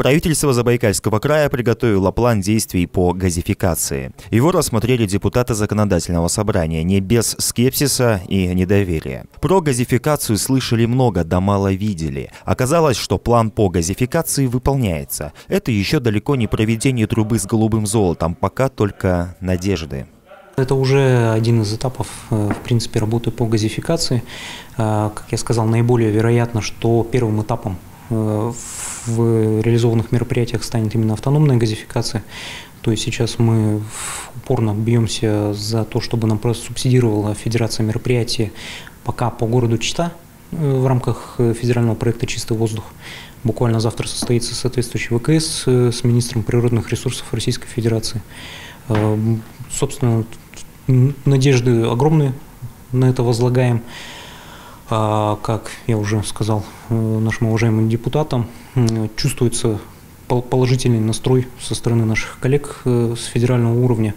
Правительство Забайкальского края приготовило план действий по газификации. Его рассмотрели депутаты Законодательного собрания не без скепсиса и недоверия. Про газификацию слышали много, да мало видели. Оказалось, что план по газификации выполняется. Это еще далеко не проведение трубы с голубым золотом, пока только надежды. Это уже один из этапов, в принципе, работы по газификации. Как я сказал, наиболее вероятно, что первым этапом в реализованных мероприятиях станет именно автономная газификация. То есть сейчас мы упорно бьемся за то, чтобы нам просто субсидировала Федерация мероприятий пока по городу Чита в рамках федерального проекта «Чистый воздух». Буквально завтра состоится соответствующий ВКС с министром природных ресурсов Российской Федерации. Собственно, надежды огромные на это возлагаем. Как я уже сказал нашим уважаемым депутатам, чувствуется положительный настрой со стороны наших коллег с федерального уровня,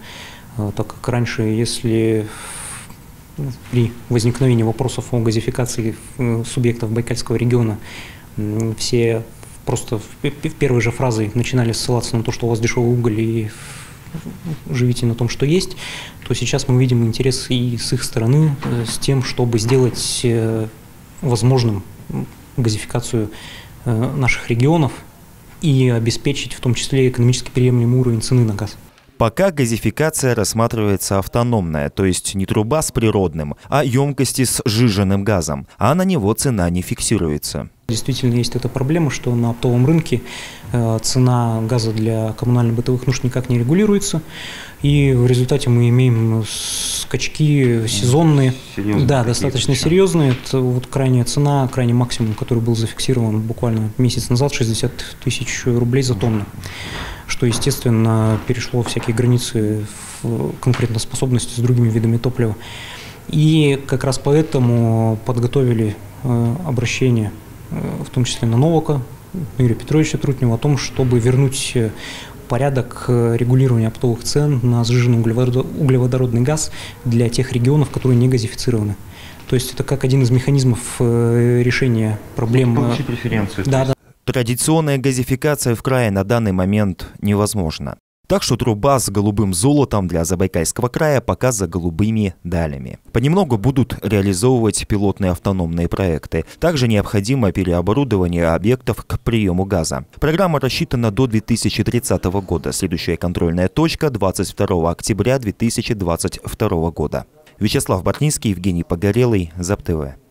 так как раньше, если при возникновении вопросов о газификации субъектов Байкальского региона все просто в первой же фразе начинали ссылаться на то, что у вас дешевый уголь и живите на том, что есть, то сейчас мы видим интерес и с их стороны, с тем, чтобы сделать возможным газификацию наших регионов и обеспечить в том числе экономически приемлемый уровень цены на газ. Пока газификация рассматривается автономная, то есть не труба с природным, а емкости с сжиженным газом, а на него цена не фиксируется. Действительно есть эта проблема, что на оптовом рынке цена газа для коммунально-бытовых нужд никак не регулируется, и в результате мы имеем скачки сезонные, достаточно серьезные. Это вот крайняя цена, крайний максимум, который был зафиксирован буквально месяц назад, 60 тысяч рублей за тонну, что, естественно, перешло всякие границы конкурентоспособности с другими видами топлива. И как раз поэтому подготовили обращение, в том числе на Новака Юрия Петровича Трутнева, о том, чтобы вернуть порядок регулирования оптовых цен на сжиженный углеводородный газ для тех регионов, которые не газифицированы. То есть это как один из механизмов решения проблем. Получить преференцию. Да. Традиционная газификация в крае на данный момент невозможна. Так что труба с голубым золотом для Забайкальского края пока за голубыми далями. Понемногу будут реализовывать пилотные автономные проекты. Также необходимо переоборудование объектов к приему газа. Программа рассчитана до 2030 года. Следующая контрольная точка – 22 октября 2022 года. Вячеслав Бартнинский, Евгений Погорелый, ЗабТВ.